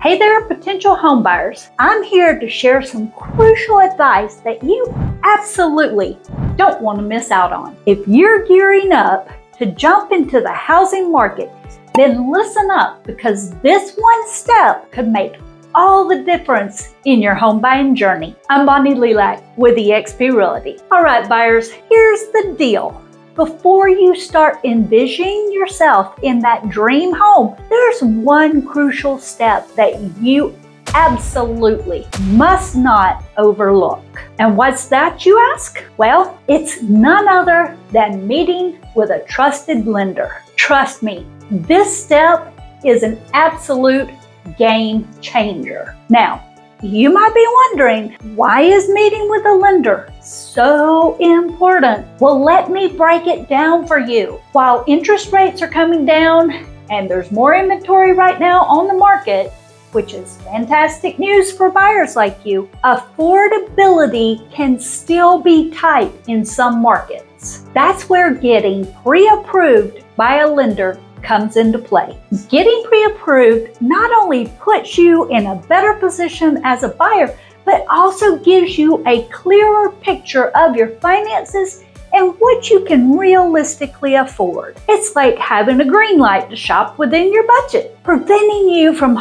Hey there, potential home buyers. I'm here to share some crucial advice that you absolutely don't want to miss out on. If you're gearing up to jump into the housing market, then listen up, because this one step could make all the difference in your home buying journey. I'm Bonnie Lelak with eXp Realty. All right, buyers, here's the deal. Before you start envisioning yourself in that dream home, there's one crucial step that you absolutely must not overlook. And what's that, you ask? Well, it's none other than meeting with a trusted lender. Trust me, this step is an absolute game changer. Now, you might be wondering, why is meeting with a lender so important? Well, let me break it down for you. While interest rates are coming down and there's more inventory right now on the market, which is fantastic news for buyers like you, affordability can still be tight in some markets. That's where getting pre-approved by a lender comes into play. Getting pre-approved not only puts you in a better position as a buyer, but also gives you a clearer picture of your finances and what you can realistically afford. It's like having a green light to shop within your budget, preventing you from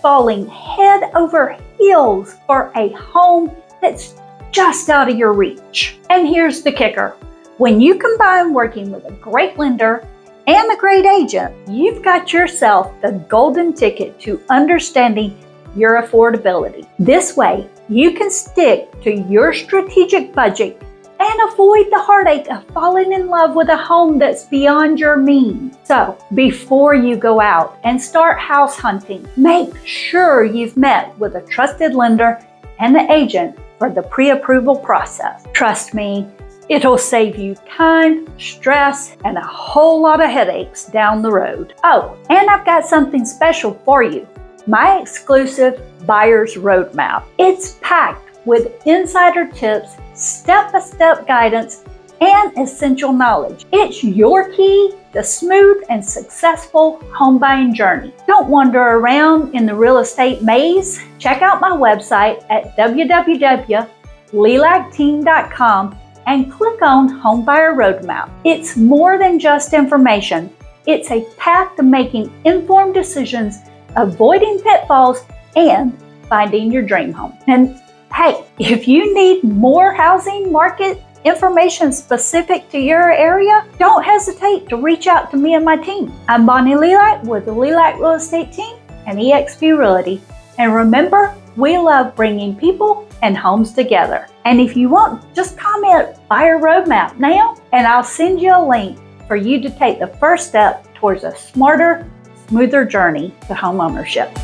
falling head over heels for a home that's just out of your reach. And here's the kicker. When you combine working with a great lender and a great agent, you've got yourself the golden ticket to understanding your affordability. This way, you can stick to your strategic budget and avoid the heartache of falling in love with a home that's beyond your means. So, before you go out and start house hunting, make sure you've met with a trusted lender and an agent for the pre-approval process. Trust me, it'll save you time, stress, and a whole lot of headaches down the road. Oh, and I've got something special for you. My exclusive Buyer's Roadmap. It's packed with insider tips, step-by-step guidance, and essential knowledge. It's your key to smooth and successful home buying journey. Don't wander around in the real estate maze. Check out my website at www.lelakteam.com and click on Home Buyer Roadmap. It's more than just information. It's a path to making informed decisions, avoiding pitfalls, and finding your dream home. And hey, if you need more housing market information specific to your area, don't hesitate to reach out to me and my team. I'm Bonnie Lelak with the Lelak Real Estate Team and eXp Realty. And remember, we love bringing people and homes together. And if you want, just comment Buyer Roadmap now, and I'll send you a link for you to take the first step towards a smarter, smoother journey to home ownership.